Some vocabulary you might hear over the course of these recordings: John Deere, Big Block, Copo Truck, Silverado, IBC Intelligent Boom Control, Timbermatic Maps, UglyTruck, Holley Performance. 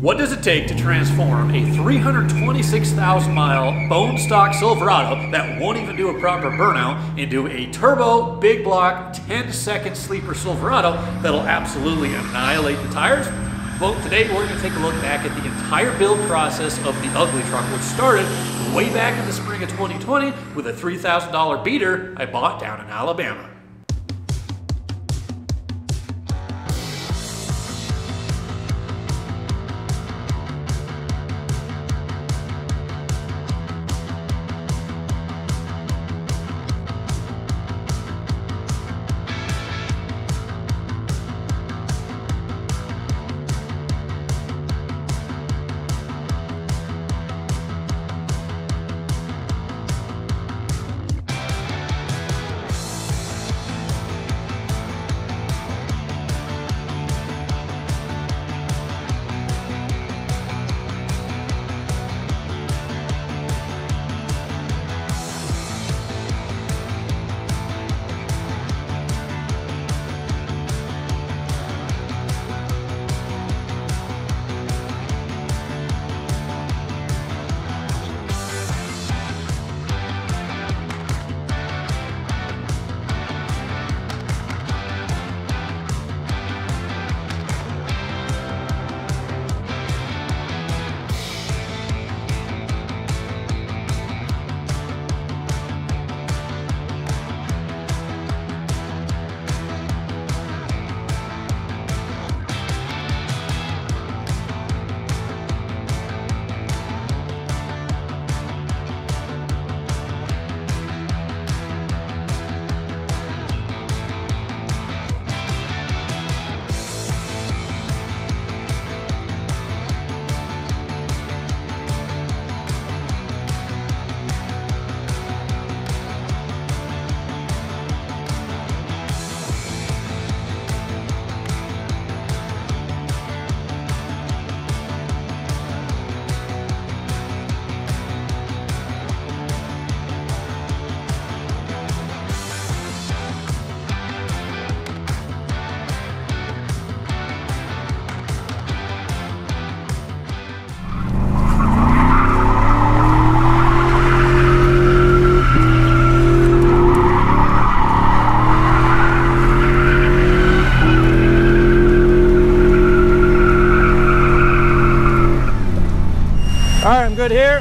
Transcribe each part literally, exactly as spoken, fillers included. What does it take to transform a three hundred twenty-six thousand mile bone stock Silverado that won't even do a proper burnout into a turbo, big block, ten second sleeper Silverado that'll absolutely annihilate the tires? Well, today we're going to take a look back at the entire build process of the UglyTruck, which started way back in the spring of twenty twenty with a three thousand dollar beater I bought down in Alabama. Good here.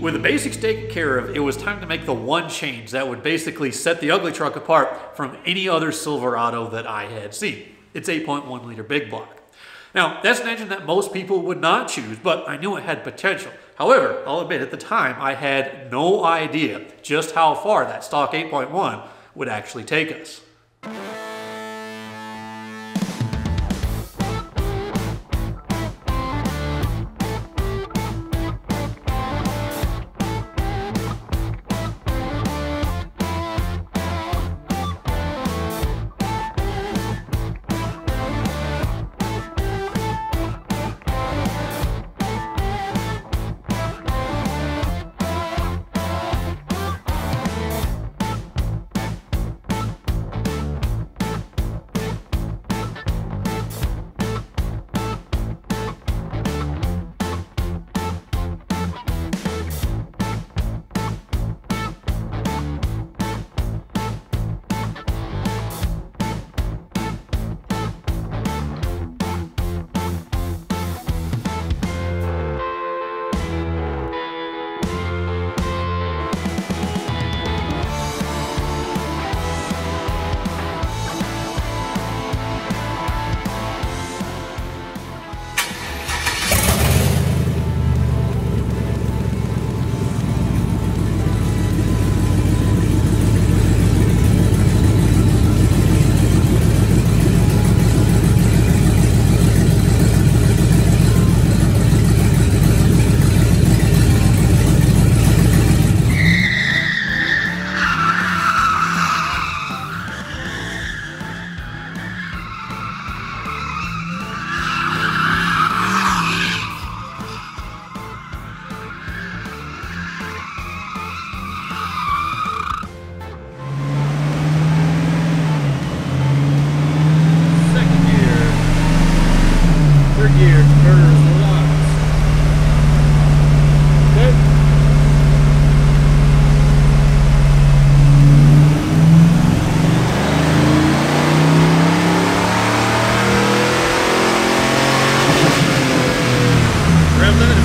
With the basics taken care of, it was time to make the one change that would basically set the UglyTruck apart from any other Silverado that I had seen. It's eight point one liter big block. Now, that's an engine that most people would not choose, but I knew it had potential. However, I'll admit at the time, I had no idea just how far that stock eight point one would actually take us.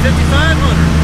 fifty-five hundred.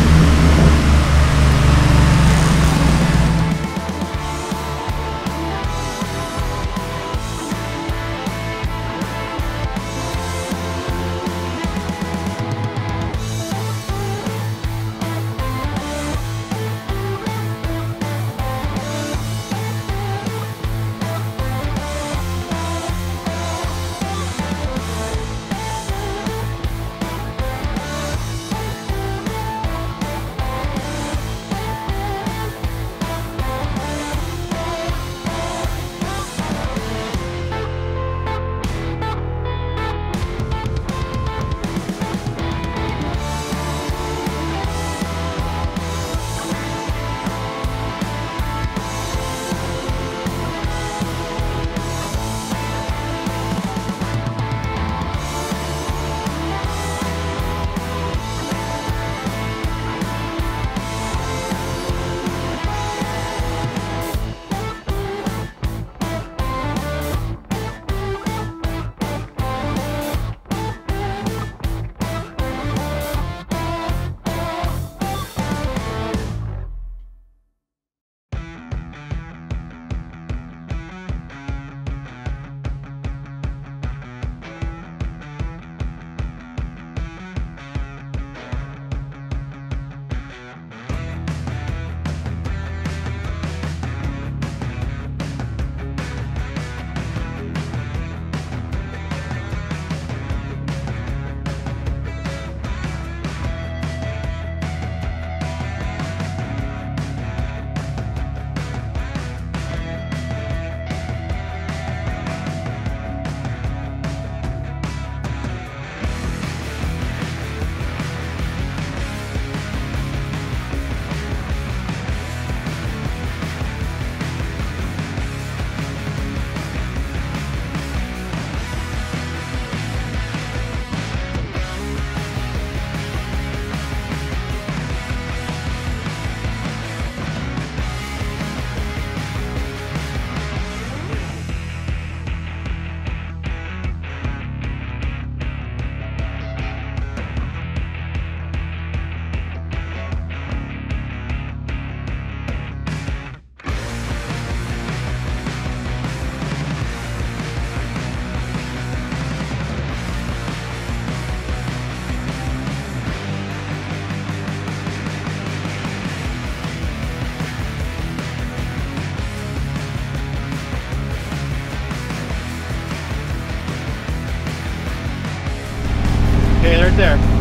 Okay, they're there.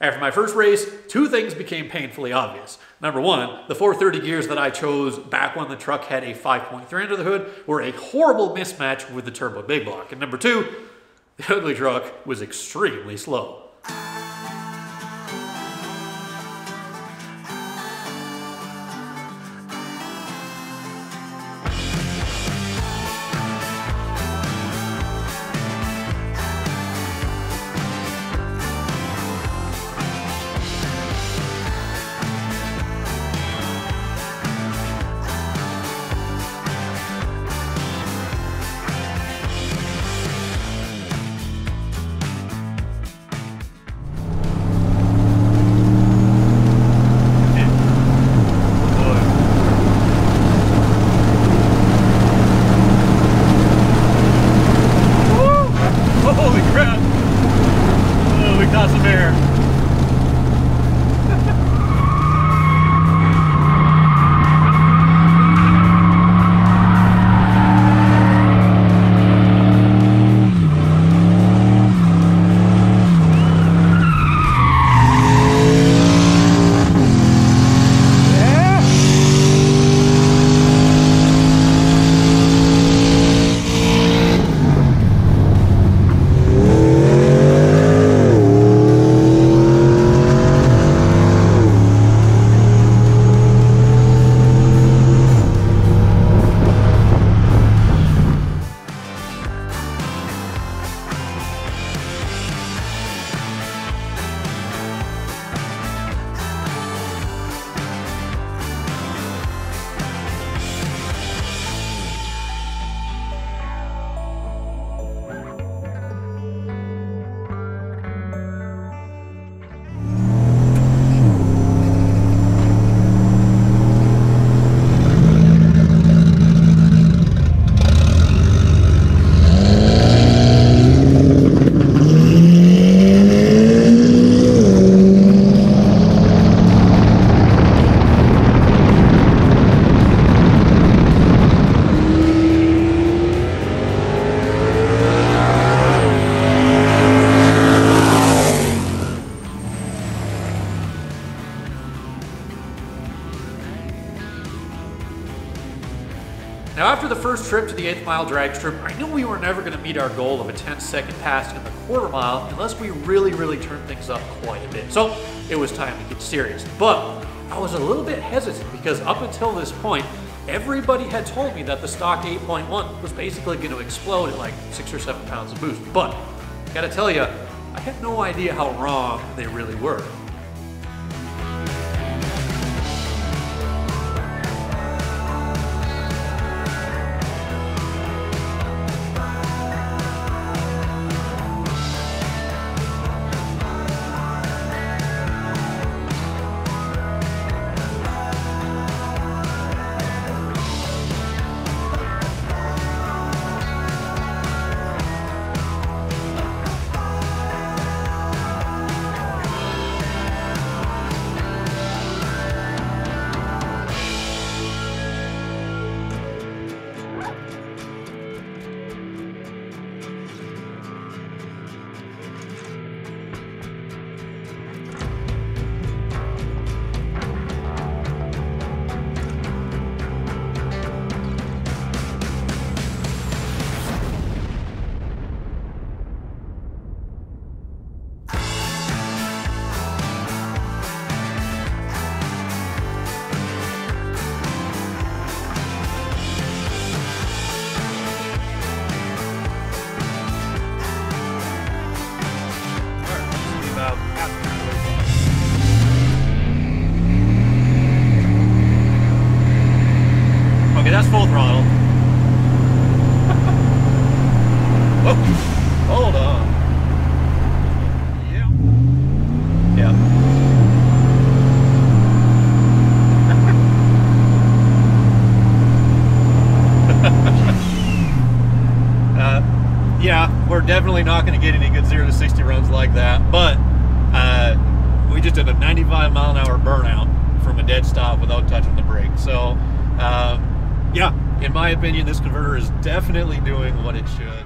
After my first race, two things became painfully obvious. Number one, the four thirty gears that I chose back when the truck had a five point three under the hood were a horrible mismatch with the turbo big block. And number two, the UglyTruck was extremely slow. Now after the first trip to the eighth mile drag strip, I knew we were never going to meet our goal of a ten second pass in the quarter mile unless we really, really turned things up quite a bit. So it was time to get serious. But I was a little bit hesitant because up until this point, everybody had told me that the stock eight point one was basically going to explode at like six or seven pounds of boost. But I gotta tell you, I had no idea how wrong they really were. Definitely not going to get any good zero to sixty runs like that, but uh, we just did a ninety-five mile an hour burnout from a dead stop without touching the brake. So um, yeah, in my opinion, this converter is definitely doing what it should.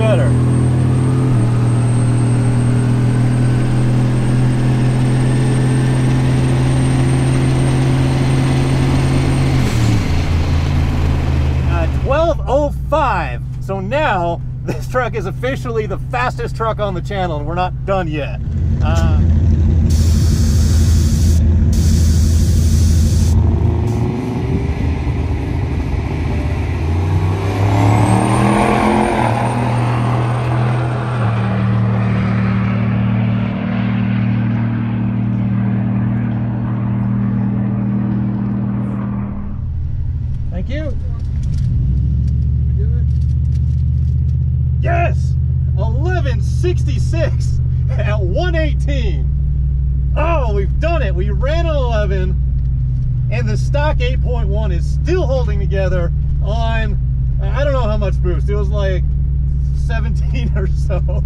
better. twelve oh five. So now this truck is officially the fastest truck on the channel, and we're not done yet. Uh, Thank you. Yes! eleven sixty-six at one eighteen. Oh, we've done it. We ran an eleven, and the stock eight point one is still holding together on, I don't know how much boost. It was like seventeen or so.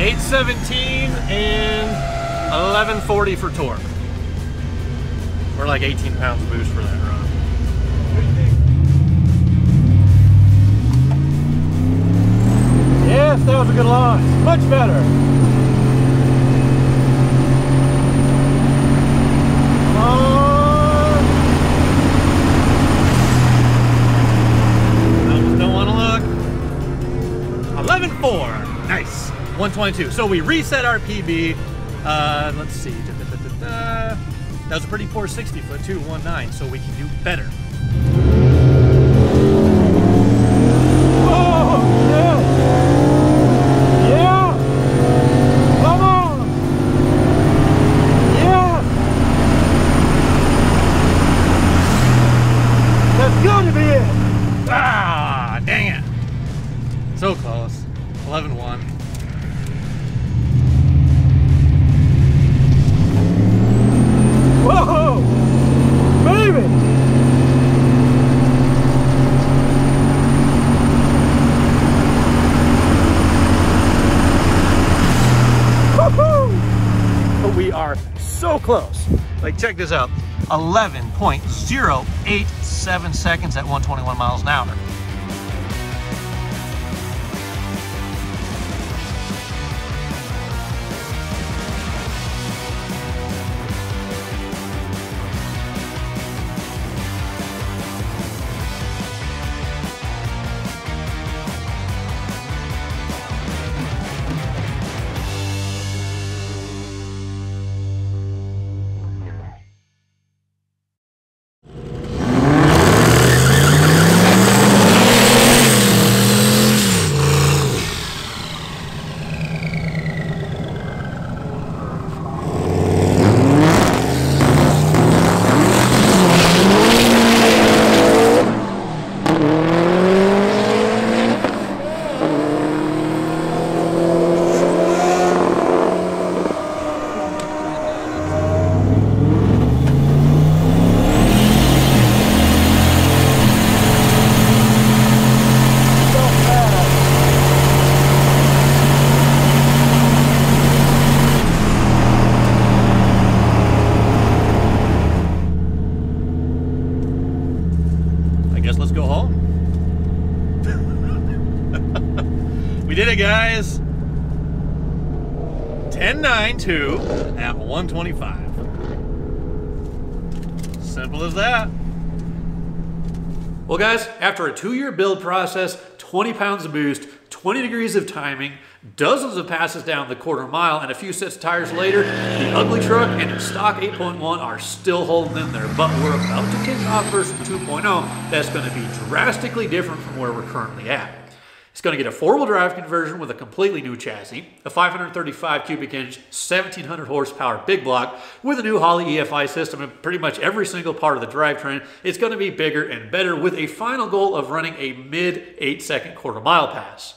eight seventeen and eleven forty for torque. We're like eighteen pounds boost for that run. Yes, that was a good launch. Much better. Uh, I just don't want to look. eleven four. Nice. one twenty-two. So we reset our P B. Uh, let's see. Da, da, da, da, da. That was a pretty poor sixty foot too, one nine. So we can do better. Whoa, yeah. Yeah. Come on. Yeah. That's gonna be it. Ah, dang it. So close. eleven one. Whoa, baby! Woohoo! But we are so close. Like, check this out: eleven point oh eight seven seconds at one twenty-one miles an hour. Let's go home. We did it, guys. ten ninety-two at one twenty-five. Simple as that. Well, guys, after a two year build process, twenty pounds of boost, twenty degrees of timing, dozens of passes down the quarter mile, and a few sets of tires later, the Ugly Truck and their stock eight point one are still holding in there. But we're about to kick off version two point oh that's going to be drastically different from where we're currently at. It's going to get a four-wheel drive conversion with a completely new chassis, a five hundred thirty-five cubic inch, seventeen hundred horsepower big block with a new Holley E F I system in pretty much every single part of the drivetrain. It's going to be bigger and better with a final goal of running a mid eight second quarter mile pass.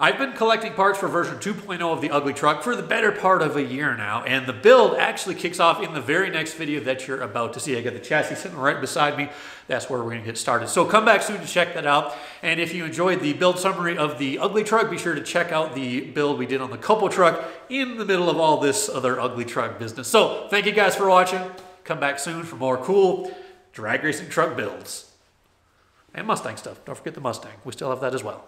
I've been collecting parts for version two point oh of the Ugly Truck for the better part of a year now, and the build actually kicks off in the very next video that you're about to see. I got the chassis sitting right beside me. That's where we're going to get started. So come back soon to check that out. And if you enjoyed the build summary of the Ugly Truck, be sure to check out the build we did on the Copo Truck in the middle of all this other Ugly Truck business. So thank you guys for watching. Come back soon for more cool drag racing truck builds. And Mustang stuff. Don't forget the Mustang. We still have that as well.